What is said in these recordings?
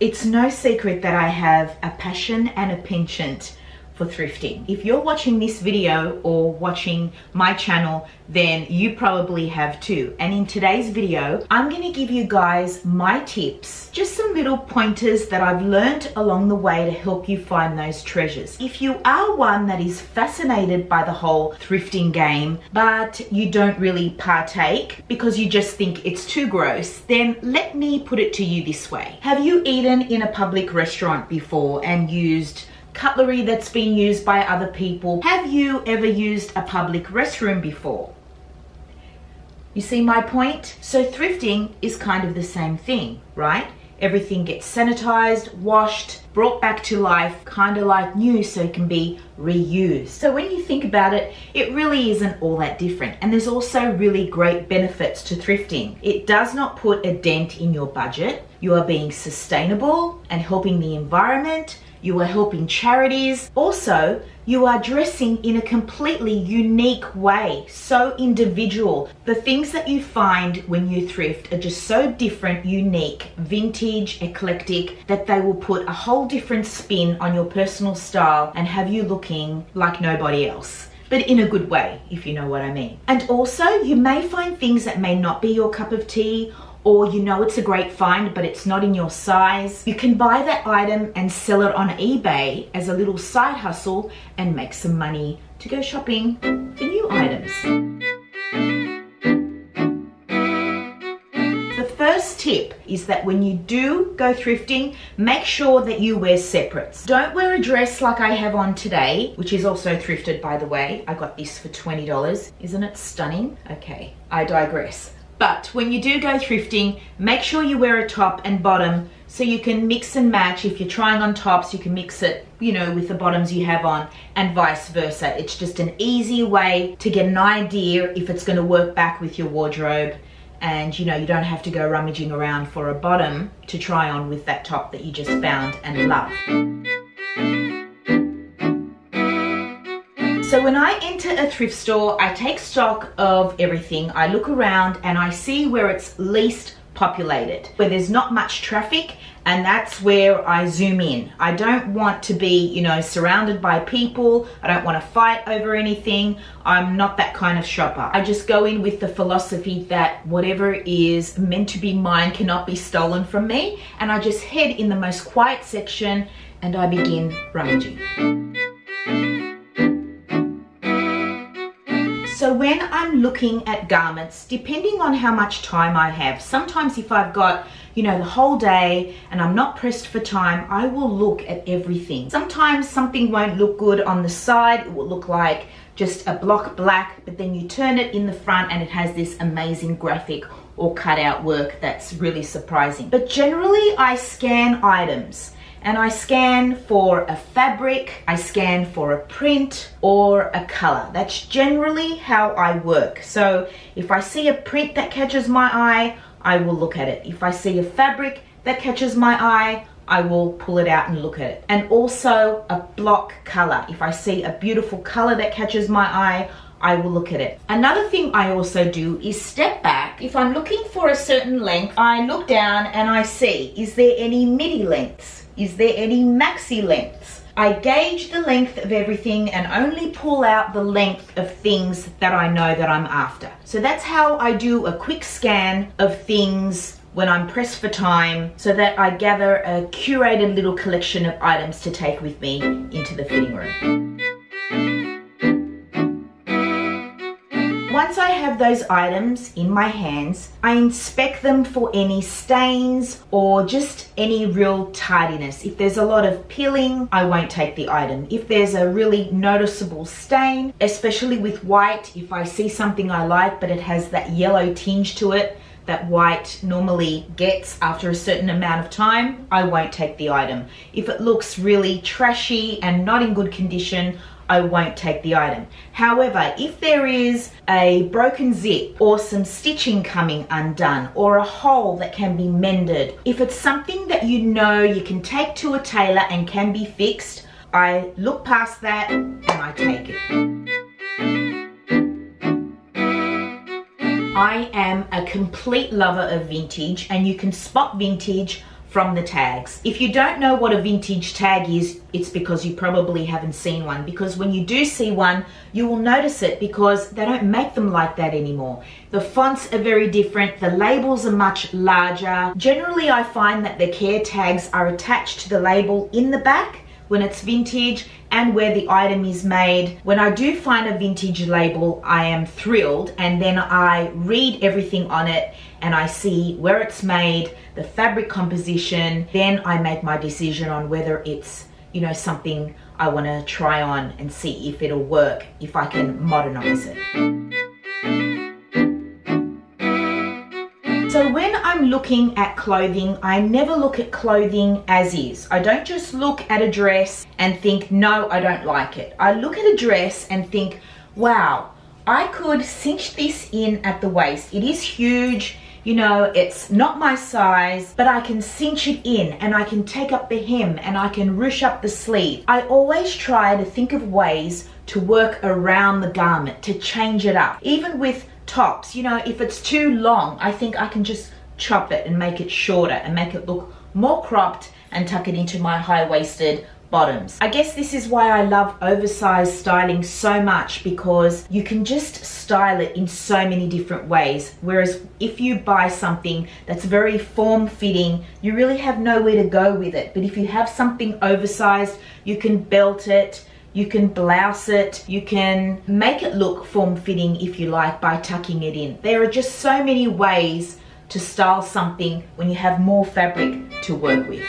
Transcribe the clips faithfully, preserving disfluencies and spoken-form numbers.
It's no secret that I have a passion and a penchant for thrifting. If you're watching this video or watching my channel, then you probably have too. And in today's video, I'm gonna give you guys my tips, just some little pointers that I've learned along the way to help you find those treasures. If you are one that is fascinated by the whole thrifting game, but you don't really partake because you just think it's too gross, then let me put it to you this way. Have you eaten in a public restaurant before and used cutlery that's been used by other people? Have you ever used a public restroom before? You see my point? So thrifting is kind of the same thing, right? Everything gets sanitized, washed, brought back to life, kind of like new, so it can be reused. So when you think about it, it really isn't all that different. And there's also really great benefits to thrifting. It does not put a dent in your budget. You are being sustainable and helping the environment. You are helping charities. Also, you are dressing in a completely unique way, so individual. The things that you find when you thrift are just so different, unique, vintage, eclectic, that they will put a whole different spin on your personal style and have you looking like nobody else, but in a good way, if you know what I mean. And also, you may find things that may not be your cup of tea, or you know it's a great find but it's not in your size. You can buy that item and sell it on eBay as a little side hustle and make some money to go shopping for new items. The first tip is that when you do go thrifting, make sure that you wear separates. Don't wear a dress like I have on today, which is also thrifted, by the way. I got this for twenty dollars. Isn't it stunning? Okay, I digress. But when you do go thrifting, make sure you wear a top and bottom so you can mix and match. If you're trying on tops, you can mix it, you know, with the bottoms you have on, and vice versa. It's just an easy way to get an idea if it's going to work back with your wardrobe. And you know, you don't have to go rummaging around for a bottom to try on with that top that you just found and love. So when I enter a thrift store, I take stock of everything. I look around and I see where it's least populated, where there's not much traffic, and that's where I zoom in. I don't want to be, you know, surrounded by people. I don't want to fight over anything. I'm not that kind of shopper. I just go in with the philosophy that whatever is meant to be mine cannot be stolen from me, and I just head in the most quiet section and I begin rummaging. So when I'm looking at garments, depending on how much time I have, sometimes if I've got, you know, the whole day and I'm not pressed for time, I will look at everything. Sometimes something won't look good on the side. It will look like just a block black, but then you turn it in the front and it has this amazing graphic or cutout work that's really surprising. But generally I scan items. And I scan for a fabric, I scan for a print or a color. That's generally how I work. So if I see a print that catches my eye, I will look at it. If I see a fabric that catches my eye, I will pull it out and look at it. And also a block color. If I see a beautiful color that catches my eye, I will look at it. Another thing I also do is step back. If I'm looking for a certain length, I look down and I see, is there any midi lengths? Is there any maxi lengths? I gauge the length of everything and only pull out the length of things that I know that I'm after. So that's how I do a quick scan of things when I'm pressed for time, so that I gather a curated little collection of items to take with me into the fitting room. Once I have those items in my hands, I inspect them for any stains or just any real tardiness. If there's a lot of peeling, I won't take the item. If there's a really noticeable stain, especially with white, if I see something I like but it has that yellow tinge to it that white normally gets after a certain amount of time, I won't take the item. If it looks really trashy and not in good condition, I won't take the item. However, if there is a broken zip or some stitching coming undone or a hole that can be mended, if it's something that you know you can take to a tailor and can be fixed, I look past that and I take it. I am a complete lover of vintage, and you can spot vintage from the tags. If you don't know what a vintage tag is, it's because you probably haven't seen one, because when you do see one, you will notice it because they don't make them like that anymore. The fonts are very different, the labels are much larger. Generally, I find that the care tags are attached to the label in the back when it's vintage and where the item is made. When I do find a vintage label, I am thrilled, and then I read everything on it and I see where it's made, the fabric composition, then I make my decision on whether it's, you know, something I want to try on and see if it'll work, if I can modernize it. So when I'm looking at clothing, I never look at clothing as is. I don't just look at a dress and think, no, I don't like it. I look at a dress and think, wow, I could cinch this in at the waist. It is huge. You know, it's not my size, but I can cinch it in and I can take up the hem and I can ruche up the sleeve. I always try to think of ways to work around the garment, to change it up. Even with tops, you know, if it's too long, I think I can just chop it and make it shorter and make it look more cropped and tuck it into my high-waisted bottoms. I guess this is why I love oversized styling so much, because you can just style it in so many different ways. Whereas if you buy something that's very form-fitting, you really have nowhere to go with it. But if you have something oversized, you can belt it, you can blouse it, you can make it look form-fitting if you like by tucking it in. There are just so many ways to style something when you have more fabric to work with.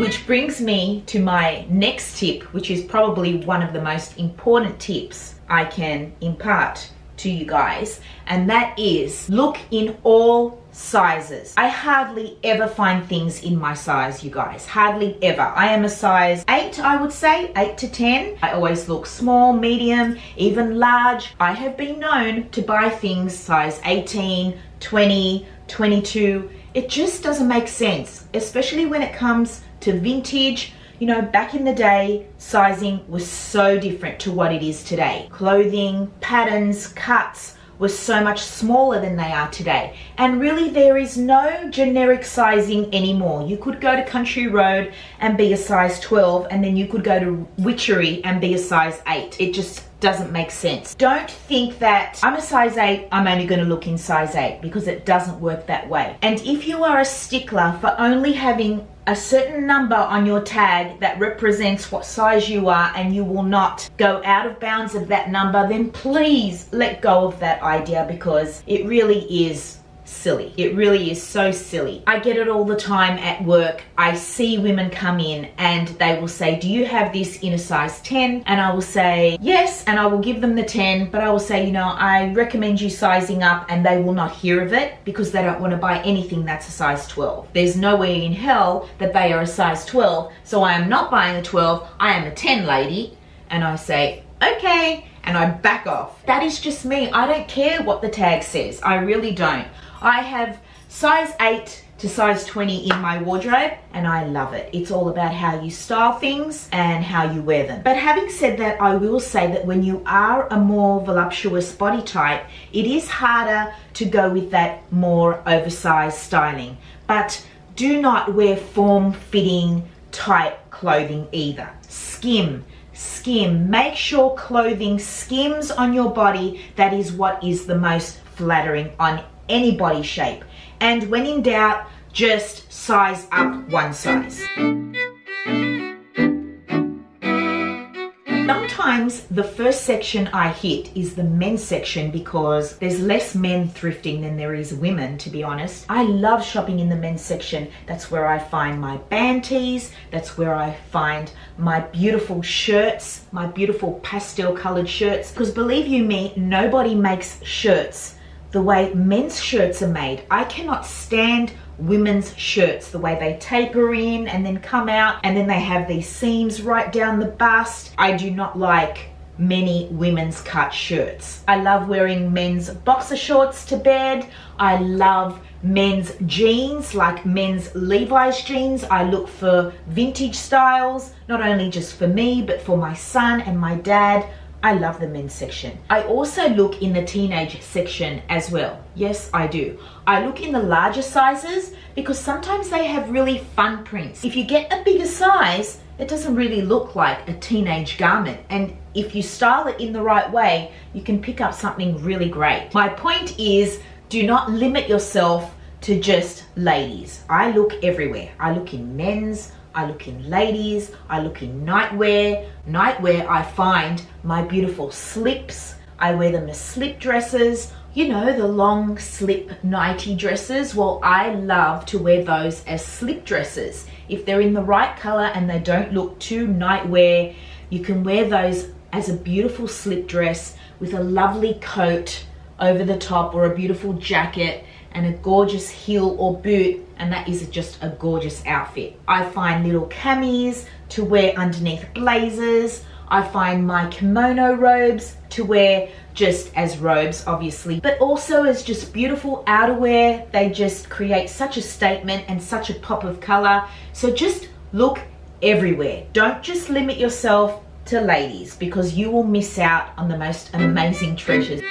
Which brings me to my next tip, which is probably one of the most important tips I can impart to you guys, and that is look in all sizes. I hardly ever find things in my size, you guys, hardly ever. I am a size eight, I would say, eight to ten. I always look small, medium, even large. I have been known to buy things size eighteen, twenty, twenty-two. It just doesn't make sense, especially when it comes to vintage. You know, back in the day, sizing was so different to what it is today. Clothing, patterns, cuts were so much smaller than they are today. And really, there is no generic sizing anymore. You could go to Country Road and be a size twelve, and then you could go to Witchery and be a size eight. It just doesn't make sense. Don't think that I'm a size eight, I'm only going to look in size eight, because it doesn't work that way. And if you are a stickler for only having a certain number on your tag that represents what size you are, and you will not go out of bounds of that number, then please let go of that idea, because it really is silly. It really is so silly. I get it all the time at work. I see women come in and they will say, do you have this in a size ten? And I will say, yes, and I will give them the ten, but I will say, you know, I recommend you sizing up, and they will not hear of it because they don't want to buy anything that's a size twelve. There's no way in hell that they are a size twelve, so I am not buying a twelve, I am a ten, lady. And I say, okay, and I back off. That is just me. I don't care what the tag says. I really don't. I have size eight to size twenty in my wardrobe, and I love it. It's all about how you style things and how you wear them. But having said that, I will say that when you are a more voluptuous body type, it is harder to go with that more oversized styling. But do not wear form-fitting tight clothing either. Skim. Skim. Make sure clothing skims on your body. That is what is the most flattering on any body shape. And when in doubt, just size up one size. Sometimes the first section I hit is the men's section, because there's less men thrifting than there is women, to be honest. I love shopping in the men's section. That's where I find my band tees, that's where I find my beautiful shirts, my beautiful pastel colored shirts. Because believe you me, nobody makes shirts the way men's shirts are made. I cannot stand women's shirts, the way they taper in and then come out, and then they have these seams right down the bust. I do not like many women's cut shirts. I love wearing men's boxer shorts to bed. I love men's jeans, like men's Levi's jeans. I look for vintage styles, not only just for me, but for my son and my dad. I love the men's section. I also look in the teenage section as well. Yes, I do. I look in the larger sizes because sometimes they have really fun prints. If you get a bigger size, it doesn't really look like a teenage garment. And if you style it in the right way, you can pick up something really great. My point is, do not limit yourself to just ladies. I look everywhere. I look in men's, I look in ladies, I look in nightwear. Nightwear, I find my beautiful slips. I wear them as slip dresses, you know, the long slip nighty dresses. Well, I love to wear those as slip dresses. If they're in the right color and they don't look too nightwear, you can wear those as a beautiful slip dress with a lovely coat over the top or a beautiful jacket and a gorgeous heel or boot, and that is just a gorgeous outfit. I find little camis to wear underneath blazers. I find my kimono robes to wear just as robes, obviously, but also as just beautiful outerwear. They just create such a statement and such a pop of color. So just look everywhere. Don't just limit yourself to ladies, because you will miss out on the most amazing treasures.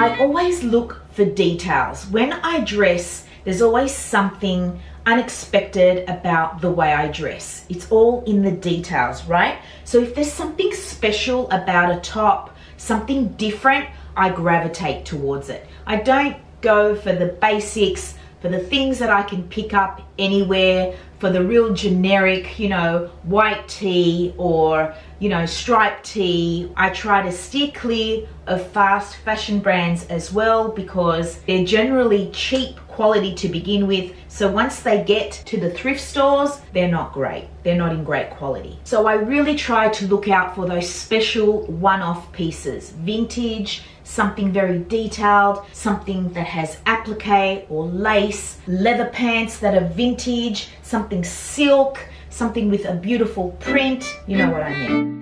I always look for details. When I dress, there's always something unexpected about the way I dress. It's all in the details, right? So if there's something special about a top, something different, I gravitate towards it. I don't go for the basics, for the things that I can pick up anywhere, for the real generic, you know, white tee or, you know, striped tee. I try to steer clear of fast fashion brands as well, because they're generally cheap quality to begin with. So once they get to the thrift stores, they're not great. They're not in great quality. So I really try to look out for those special one-off pieces, vintage, something very detailed, something that has applique or lace, leather pants that are vintage, something silk, something with a beautiful print. You know what I mean.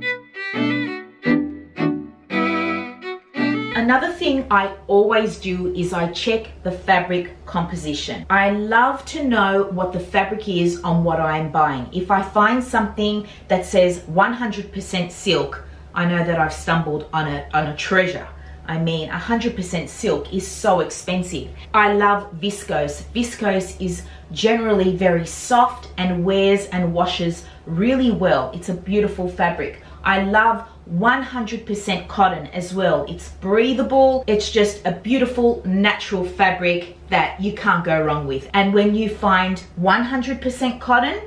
Another thing I always do is I check the fabric composition. I love to know what the fabric is on what I am buying. If I find something that says one hundred percent silk, I know that I've stumbled on a, on a treasure. I mean, one hundred percent silk is so expensive. I love viscose. Viscose is generally very soft and wears and washes really well. It's a beautiful fabric. I love one hundred percent cotton as well. It's breathable. It's just a beautiful natural fabric that you can't go wrong with. And when you find one hundred percent cotton,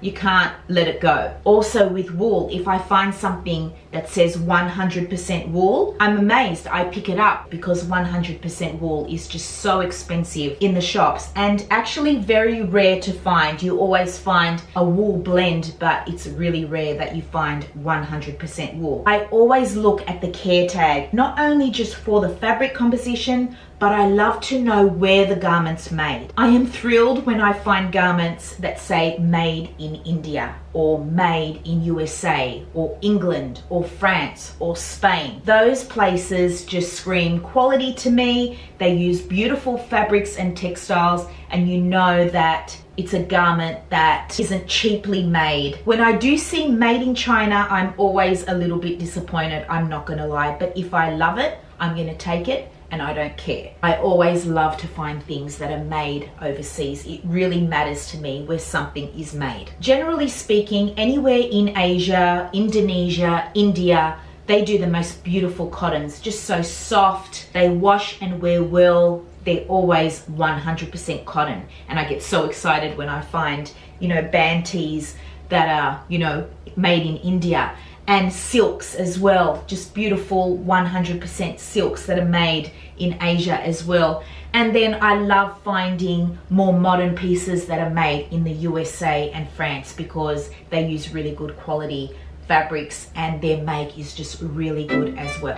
you can't let it go. Also with wool, if I find something that says one hundred percent wool, I'm amazed I pick it up, because one hundred percent wool is just so expensive in the shops and actually very rare to find. You always find a wool blend, but it's really rare that you find one hundred percent wool. I always look at the care tag, not only just for the fabric composition, but I love to know where the garment's made. I am thrilled when I find garments that say made in India or made in U S A or England or France or Spain. Those places just scream quality to me. They use beautiful fabrics and textiles, and you know that it's a garment that isn't cheaply made. When I do see made in China, I'm always a little bit disappointed, I'm not gonna lie, but if I love it, I'm gonna take it. And I don't care. I always love to find things that are made overseas. It really matters to me where something is made. Generally speaking, anywhere in Asia, Indonesia, India, they do the most beautiful cottons, just so soft. They wash and wear well. They're always one hundred percent cotton. And I get so excited when I find, you know, bantis that are, you know, made in India. And silks as well, just beautiful one hundred percent silks that are made in Asia as well. And then I love finding more modern pieces that are made in the U S A and France, because they use really good quality fabrics and their make is just really good as well.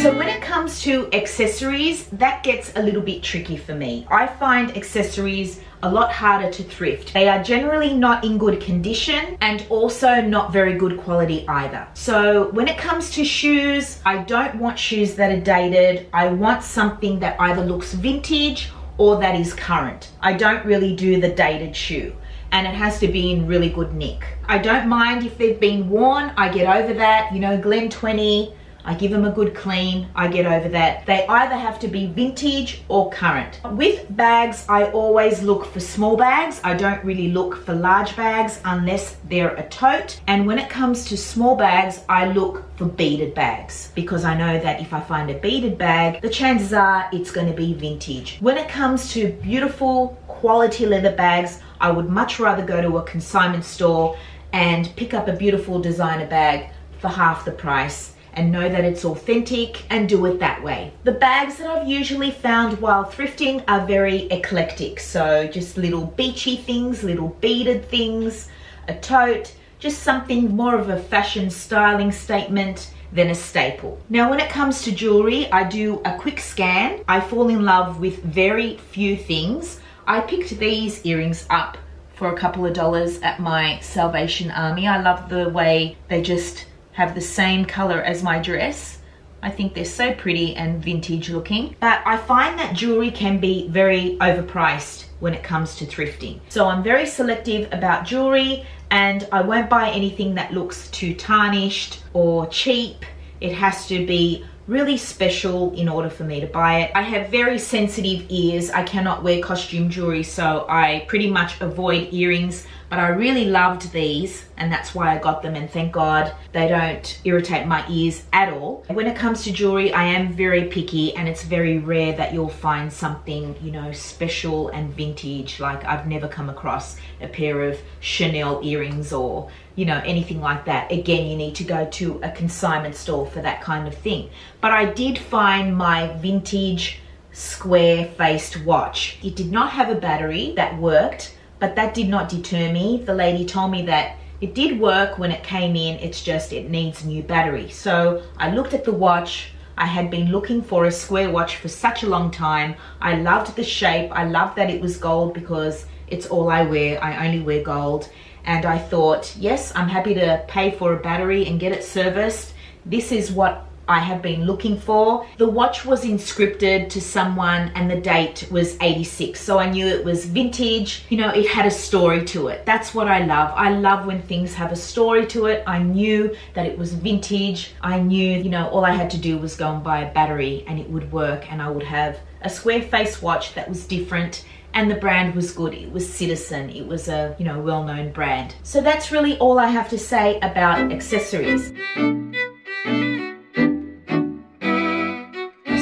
So when it comes to accessories, that gets a little bit tricky for me. I find accessories a lot harder to thrift. They are generally not in good condition and also not very good quality either. So when it comes to shoes, I don't want shoes that are dated. I want something that either looks vintage or that is current. I don't really do the dated shoe, and it has to be in really good nick. I don't mind if they've been worn, I get over that. You know, Glen twenty, I give them a good clean, I get over that. They either have to be vintage or current. With bags, I always look for small bags. I don't really look for large bags unless they're a tote. And when it comes to small bags, I look for beaded bags, because I know that if I find a beaded bag, the chances are it's going to be vintage. When it comes to beautiful quality leather bags, I would much rather go to a consignment store and pick up a beautiful designer bag for half the price and know that it's authentic and do it that way. The bags that I've usually found while thrifting are very eclectic. So just little beachy things, little beaded things, a tote, just something more of a fashion styling statement than a staple. Now when it comes to jewelry, I do a quick scan. I fall in love with very few things. I picked these earrings up for a couple of dollars at my Salvation Army. I love the way they just have the same color as my dress. I think they're so pretty and vintage looking. But I find that jewelry can be very overpriced when it comes to thrifting. So I'm very selective about jewelry, and I won't buy anything that looks too tarnished or cheap. It has to be really special in order for me to buy it. I have very sensitive ears. I cannot wear costume jewelry, so I pretty much avoid earrings, but I really loved these and that's why I got them, and thank God they don't irritate my ears at all. When it comes to jewelry, I am very picky, and it's very rare that you'll find something, you know, special and vintage. Like, I've never come across a pair of Chanel earrings or, you know, anything like that. Again, you need to go to a consignment store for that kind of thing. But I did find my vintage square-faced watch. It did not have a battery. That worked, but that did not deter me. The lady told me that it did work when it came in, it's just it needs a new battery. So I looked at the watch. I had been looking for a square watch for such a long time. I loved the shape. I loved that it was gold, because it's all I wear. I only wear gold. And I thought, yes, I'm happy to pay for a battery and get it serviced. This is what I have been looking for. The watch was inscripted to someone and the date was eighty-six, so I knew it was vintage. You know, it had a story to it. That's what I love. I love when things have a story to it. I knew that it was vintage. I knew, you know, all I had to do was go and buy a battery and it would work, and I would have a square face watch that was different. And the brand was good. It was Citizen. It was a, you know, well-known brand. So that's really all I have to say about accessories.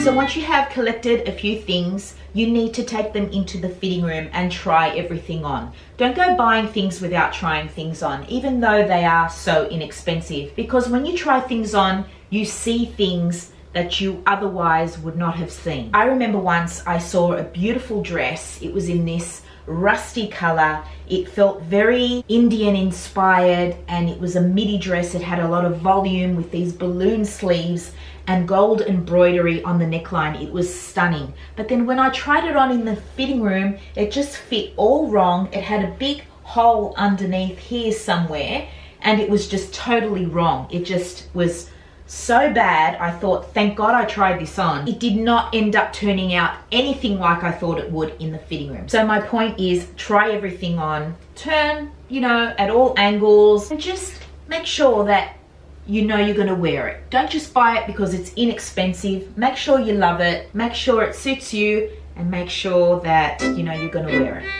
So once you have collected a few things, you need to take them into the fitting room and try everything on. Don't go buying things without trying things on, even though they are so inexpensive. Because when you try things on, you see things that you otherwise would not have seen. I remember once I saw a beautiful dress. It was in this rusty color. It felt very Indian inspired, and it was a midi dress. It had a lot of volume with these balloon sleeves and gold embroidery on the neckline. It was stunning. But then when I tried it on in the fitting room, it just fit all wrong. It had a big hole underneath here somewhere, and it was just totally wrong. It just was so bad. I thought, thank God I tried this on. It did not end up turning out anything like I thought it would in the fitting room. So my point is, try everything on, turn, you know, at all angles, and just make sure that you know you're going to wear it. Don't just buy it because it's inexpensive. Make sure you love it, make sure it suits you, and make sure that you know you're going to wear it.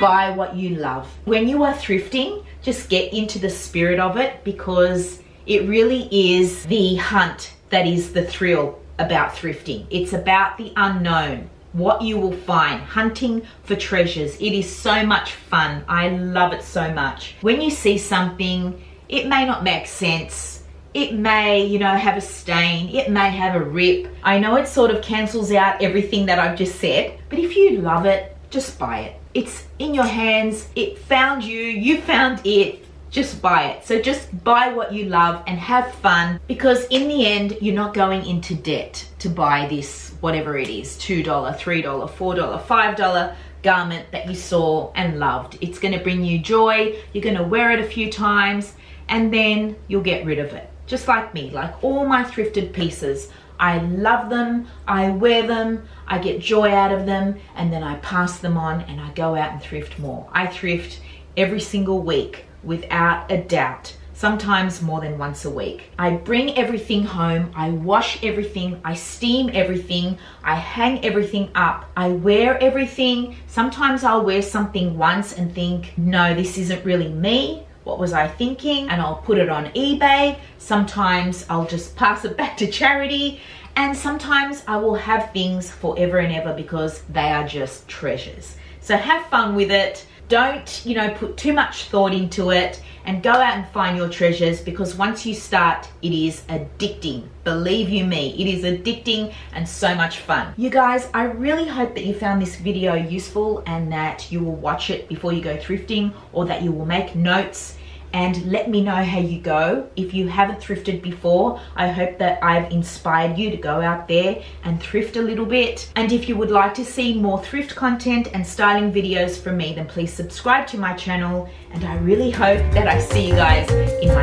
Buy what you love. When you are thrifting, just get into the spirit of it, because it really is the hunt that is the thrill about thrifting. It's about the unknown, what you will find, hunting for treasures. It is so much fun. I love it so much. When you see something, it may not make sense. It may, you know, have a stain. It may have a rip. I know it sort of cancels out everything that I've just said, but if you love it, just buy it. It's in your hands. It found you. You found it. Just buy it. So just buy what you love and have fun, because in the end, you're not going into debt to buy this, whatever it is, two dollars, three dollars, four dollars, five dollars garment that you saw and loved. It's going to bring you joy. You're going to wear it a few times and then you'll get rid of it. Just like me, like all my thrifted pieces, I love them, I wear them, I get joy out of them, and then I pass them on and I go out and thrift more. I thrift every single week without a doubt, sometimes more than once a week. I bring everything home, I wash everything, I steam everything, I hang everything up, I wear everything. Sometimes I'll wear something once and think, no, this isn't really me. What was I thinking? And I'll put it on eBay. Sometimes I'll just pass it back to charity. And sometimes I will have things forever and ever because they are just treasures. So have fun with it. Don't, you know, put too much thought into it, and go out and find your treasures, because once you start, it is addicting. Believe you me, it is addicting and so much fun. You guys, I really hope that you found this video useful and that you will watch it before you go thrifting, or that you will make notes and let me know how you go. If you haven't thrifted before, I hope that I've inspired you to go out there and thrift a little bit. And if you would like to see more thrift content and styling videos from me, then please subscribe to my channel, and I really hope that I see you guys in my